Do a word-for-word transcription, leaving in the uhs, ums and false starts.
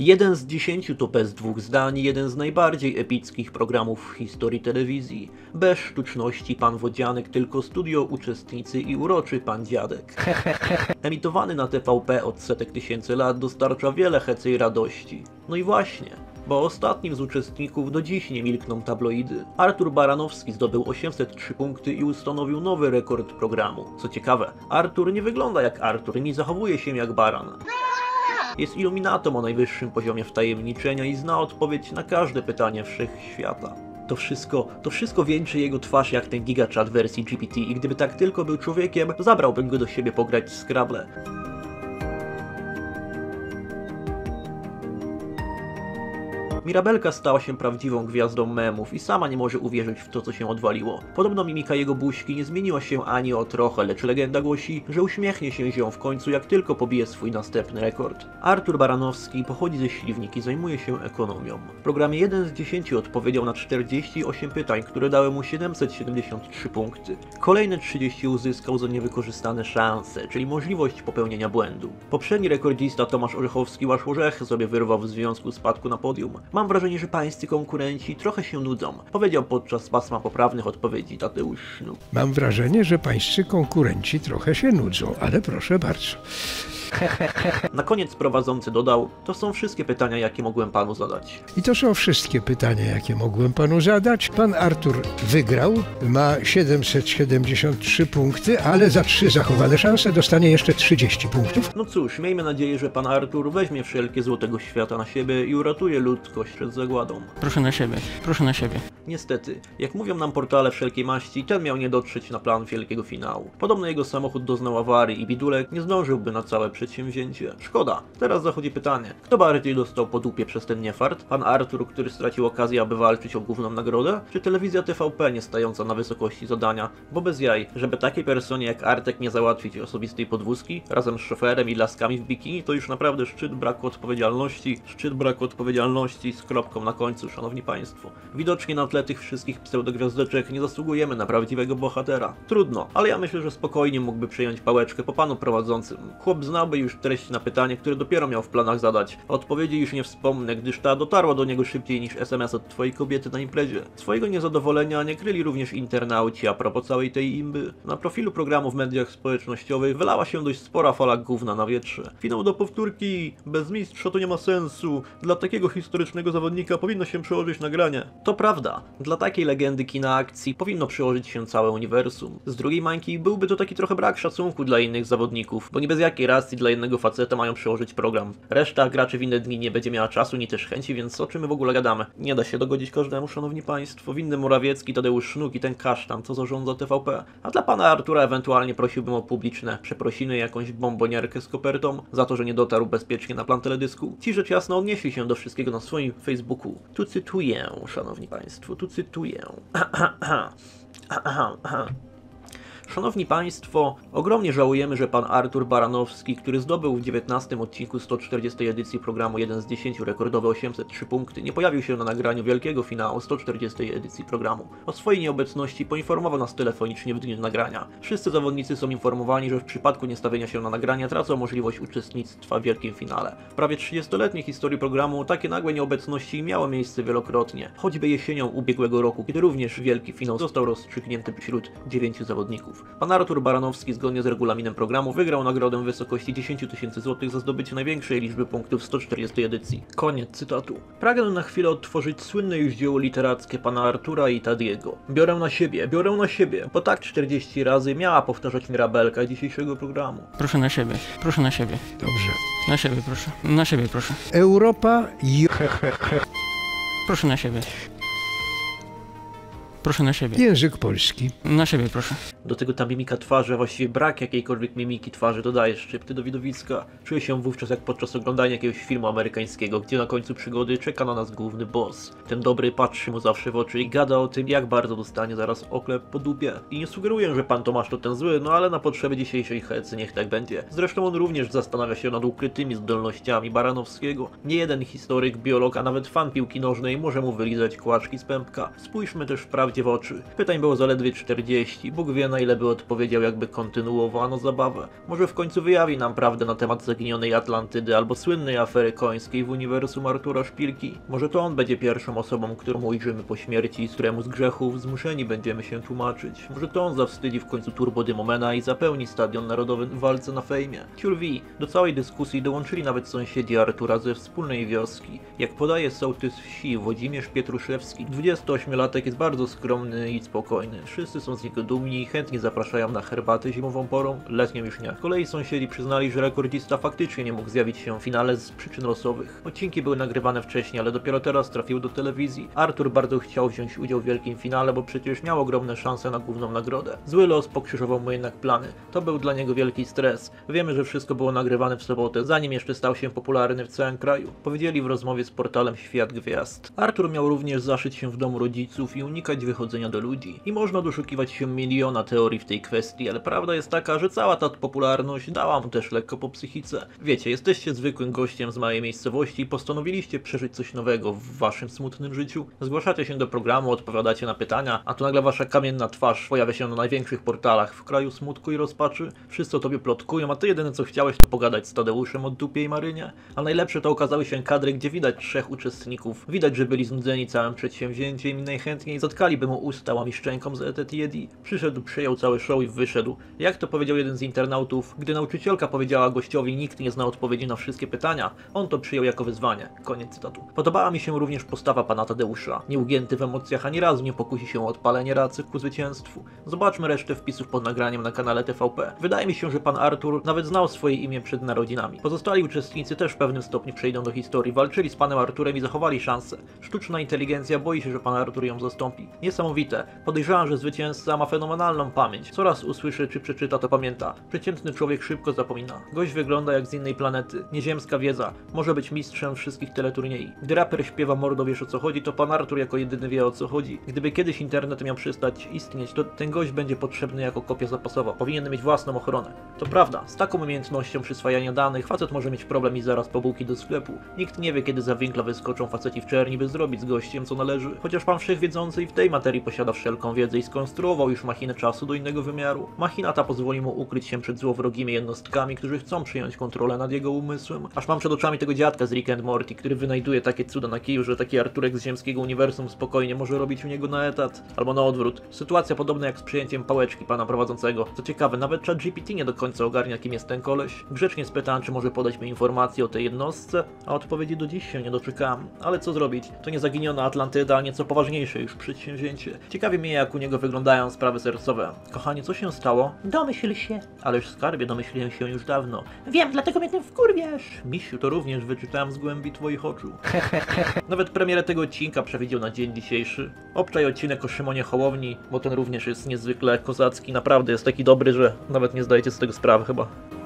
Jeden z dziesięciu to bez dwóch zdań jeden z najbardziej epickich programów w historii telewizji. Bez sztuczności pan Wodzianek, tylko studio, uczestnicy i uroczy pan dziadek. Emitowany na T V P od setek tysięcy lat, dostarcza wiele hecy i radości. No i właśnie, bo ostatnim z uczestników do dziś nie milkną tabloidy. Artur Baranowski zdobył osiemset trzy punkty i ustanowił nowy rekord programu. Co ciekawe, Artur nie wygląda jak Artur, nie zachowuje się jak baran. Jest iluminatą o najwyższym poziomie wtajemniczenia i zna odpowiedź na każde pytanie wszechświata. To wszystko, to wszystko wieńczy jego twarz jak ten gigachat wersji G P T i gdyby tak tylko był człowiekiem, to zabrałbym go do siebie pograć w Scrabble. Mirabelka stała się prawdziwą gwiazdą memów i sama nie może uwierzyć w to, co się odwaliło. Podobno mimika jego buźki nie zmieniła się ani o trochę, lecz legenda głosi, że uśmiechnie się zią w końcu, jak tylko pobije swój następny rekord. Artur Baranowski pochodzi ze Śliwnik i zajmuje się ekonomią. W programie jeden z dziesięciu odpowiedział na czterdzieści osiem pytań, które dały mu siedemset siedemdziesiąt trzy punkty. Kolejne trzydzieści uzyskał za niewykorzystane szanse, czyli możliwość popełnienia błędu. Poprzedni rekordzista Tomasz Orzechowski wasz orzech sobie wyrwał w związku spadku na podium. Mam wrażenie, że pańscy konkurenci trochę się nudzą, powiedział podczas pasma poprawnych odpowiedzi Tadeusz Sznuki. Mam wrażenie, że pańscy konkurenci trochę się nudzą, ale proszę bardzo. Na koniec prowadzący dodał, to są wszystkie pytania, jakie mogłem panu zadać. I to są wszystkie pytania, jakie mogłem panu zadać. Pan Artur wygrał, ma siedemset siedemdziesiąt trzy punkty, ale za trzy zachowane szanse dostanie jeszcze trzydzieści punktów. No cóż, miejmy nadzieję, że pan Artur weźmie wszelkie zło tego świata na siebie i uratuje ludzkość przed zagładą. Proszę na siebie, proszę na siebie. Niestety, jak mówią nam portale wszelkiej maści, ten miał nie dotrzeć na plan wielkiego finału. Podobno jego samochód doznał awarii i bidulek nie zdążyłby na całe przedsięwzięcie. Szkoda. Teraz zachodzi pytanie, kto bardziej dostał po dupie przez ten niefart? Pan Artur, który stracił okazję, aby walczyć o główną nagrodę? Czy telewizja T V P nie stająca na wysokości zadania? Bo bez jaj, żeby takiej personie jak Artek nie załatwić osobistej podwózki, razem z szoferem i laskami w bikini, to już naprawdę szczyt braku odpowiedzialności, szczyt braku odpowiedzialności z kropką na końcu, szanowni państwo. Widocznie na tle tych wszystkich pseudogwiazdeczek nie zasługujemy na prawdziwego bohatera. Trudno, ale ja myślę, że spokojnie mógłby przyjąć pałeczkę po panu prowadzącym. Chłop zna aby już treść na pytanie, które dopiero miał w planach zadać. Odpowiedzi już nie wspomnę, gdyż ta dotarła do niego szybciej niż S M S od twojej kobiety na imprezie. Swojego niezadowolenia nie kryli również internauci a propos całej tej imby. Na profilu programu w mediach społecznościowych wylała się dość spora fala gówna na wietrze. Finał do powtórki, bez mistrza to nie ma sensu, dla takiego historycznego zawodnika powinno się przełożyć nagranie. To prawda, dla takiej legendy kina akcji powinno przełożyć się całe uniwersum. Z drugiej mańki byłby to taki trochę brak szacunku dla innych zawodników, bo nie bez jakiej racji dla jednego faceta mają przełożyć program. Reszta graczy w inne dni nie będzie miała czasu, ni też chęci, więc o czym my w ogóle gadamy? Nie da się dogodzić każdemu, szanowni państwo. Winny Morawiecki, Tadeusz Sznuki, ten kasztan, co zarządza T V P. A dla pana Artura ewentualnie prosiłbym o publiczne przeprosiny, jakąś bombonierkę z kopertą, za to, że nie dotarł bezpiecznie na plan teledysku. Ci rzecz jasna odnieśli się do wszystkiego na swoim Facebooku. Tu cytuję, szanowni państwo, tu cytuję. Szanowni państwo, ogromnie żałujemy, że pan Artur Baranowski, który zdobył w dziewiętnastym odcinku sto czterdziestej edycji programu jeden z dziesięciu rekordowe osiemset trzy punkty, nie pojawił się na nagraniu wielkiego finału sto czterdziestej edycji programu. O swojej nieobecności poinformował nas telefonicznie w dniu nagrania. Wszyscy zawodnicy są informowani, że w przypadku niestawienia się na nagrania tracą możliwość uczestnictwa w wielkim finale. W prawie trzydziestoletniej historii programu takie nagłe nieobecności miały miejsce wielokrotnie, choćby jesienią ubiegłego roku, kiedy również wielki finał został rozstrzygnięty wśród dziewięciu zawodników. Pan Artur Baranowski zgodnie z regulaminem programu wygrał nagrodę w wysokości dziesięć tysięcy złotych za zdobycie największej liczby punktów w sto czterdziestej edycji. Koniec cytatu. Pragnę na chwilę odtworzyć słynne już dzieło literackie pana Artura i Tadiego. Biorę na siebie, biorę na siebie, bo tak czterdzieści razy miała powtarzać Mirabelka dzisiejszego programu. Proszę na siebie, proszę na siebie. Dobrze. Na siebie proszę, na siebie proszę. Europa i... Proszę na siebie. Proszę na siebie. Język polski. Na siebie proszę. Do tego ta mimika twarzy, a właściwie brak jakiejkolwiek mimiki twarzy dodaje szczypty do widowiska. Czuję się wówczas jak podczas oglądania jakiegoś filmu amerykańskiego, gdzie na końcu przygody czeka na nas główny boss. Ten dobry patrzy mu zawsze w oczy i gada o tym, jak bardzo dostanie zaraz oklep po dupie. I nie sugeruję, że pan Tomasz to ten zły, no ale na potrzeby dzisiejszej hecy niech tak będzie. Zresztą on również zastanawia się nad ukrytymi zdolnościami Baranowskiego. Nie jeden historyk, biolog, a nawet fan piłki nożnej może mu wylizać kłaczki z pępka. Spójrzmy też w prawie prawdzie w oczy. Pytań było zaledwie czterdzieści, Bóg wie na ile by odpowiedział, jakby kontynuowano zabawę. Może w końcu wyjawi nam prawdę na temat zaginionej Atlantydy albo słynnej afery końskiej w uniwersum Artura Szpilki. Może to on będzie pierwszą osobą, którą ujrzymy po śmierci i z któremu z grzechów zmuszeni będziemy się tłumaczyć. Może to on zawstydzi w końcu Turbo de Momena i zapełni Stadion Narodowy w walce na fejmie. Ciul wi, do całej dyskusji dołączyli nawet sąsiedzi Artura ze wspólnej wioski. Jak podaje sołtys wsi Włodzimierz Pietruszewski, dwudziestoośmiolatek jest bardzo skromny i spokojny. Wszyscy są z niego dumni i chętnie zapraszają na herbaty zimową porą, letnią już nie. Z kolei sąsiedzi przyznali, że rekordzista faktycznie nie mógł zjawić się w finale z przyczyn losowych. Odcinki były nagrywane wcześniej, ale dopiero teraz trafił do telewizji. Artur bardzo chciał wziąć udział w wielkim finale, bo przecież miał ogromne szanse na główną nagrodę. Zły los pokrzyżował mu jednak plany. To był dla niego wielki stres. Wiemy, że wszystko było nagrywane w sobotę, zanim jeszcze stał się popularny w całym kraju. Powiedzieli w rozmowie z portalem Świat Gwiazd. Artur miał również zaszyć się w domu rodziców i unikać wychodzenia do ludzi. I można doszukiwać się miliona teorii w tej kwestii, ale prawda jest taka, że cała ta popularność dała mu też lekko po psychice. Wiecie, jesteście zwykłym gościem z małej miejscowości i postanowiliście przeżyć coś nowego w waszym smutnym życiu. Zgłaszacie się do programu, odpowiadacie na pytania, a tu nagle wasza kamienna twarz pojawia się na największych portalach w kraju smutku i rozpaczy. Wszyscy o tobie plotkują, a ty jedyne co chciałeś to pogadać z Tadeuszem o dupie i Marynie. A najlepsze to okazały się kadry, gdzie widać trzech uczestników. Widać, że byli znudzeni całym przedsięwzięciem i najchętniej zatkaliby mu usta łamiszczenką z etetiedi. Przyszedł, przejął cały show i wyszedł. Jak to powiedział jeden z internautów, gdy nauczycielka powiedziała gościowi, nikt nie zna odpowiedzi na wszystkie pytania, on to przyjął jako wyzwanie. Koniec cytatu. Podobała mi się również postawa pana Tadeusza. Nieugięty w emocjach ani razu nie pokusi się o odpalenie racy ku zwycięstwu. Zobaczmy resztę wpisów pod nagraniem na kanale T V P. Wydaje mi się, że pan Artur nawet znał swoje imię przed narodzinami. Pozostali uczestnicy też w pewnym stopniu przejdą do historii. Walczyli z panem Arturem i zachowali szansę. Sztuczna inteligencja boi się, że pan Artur ją zastąpi. Niesamowite. Podejrzewam, że zwycięzca ma fenomenalną pamięć. Co raz usłyszy czy przeczyta, to pamięta. Przeciętny człowiek szybko zapomina. Gość wygląda jak z innej planety. Nieziemska wiedza. Może być mistrzem wszystkich teleturniej. Gdy raper śpiewa mordo wiesz o co chodzi, to pan Artur jako jedyny wie o co chodzi. Gdyby kiedyś internet miał przestać istnieć, to ten gość będzie potrzebny jako kopia zapasowa. Powinien mieć własną ochronę. To prawda, z taką umiejętnością przyswajania danych facet może mieć problem i zaraz po bułki do sklepu. Nikt nie wie, kiedy za winkla wyskoczą faceci w czerni, by zrobić z gościem co należy. Chociaż pan wszechwiedzący i w tej materii posiada wszelką wiedzę i skonstruował już machinę czasu do innego wymiaru. Machina ta pozwoli mu ukryć się przed złowrogimi jednostkami, którzy chcą przyjąć kontrolę nad jego umysłem. Aż mam przed oczami tego dziadka z Rick and Morty, który wynajduje takie cuda na kiju, że taki Arturek z ziemskiego uniwersum spokojnie może robić u niego na etat. Albo na odwrót. Sytuacja podobna jak z przyjęciem pałeczki pana prowadzącego. Co ciekawe, nawet Chat G P T nie do końca ogarnia, kim jest ten koleś. Grzecznie spytałem, czy może podać mi informacje o tej jednostce, a odpowiedzi do dziś się nie doczekałem. Ale co zrobić? To nie zaginiona Atlantyda, a nieco poważniejsze już przedsięwzięcie. Ciekawi mnie, jak u niego wyglądają sprawy sercowe. Kochanie, co się stało? Domyśl się. Ależ skarbie, domyśliłem się już dawno. Wiem, dlatego mnie tym wkurwiasz. Misiu, to również wyczytałem z głębi twoich oczu. Nawet premierę tego odcinka przewidział na dzień dzisiejszy. Obczaj odcinek o Szymonie Hołowni, bo ten również jest niezwykle kozacki. Naprawdę jest taki dobry, że nawet nie zdajecie z tego sprawy chyba.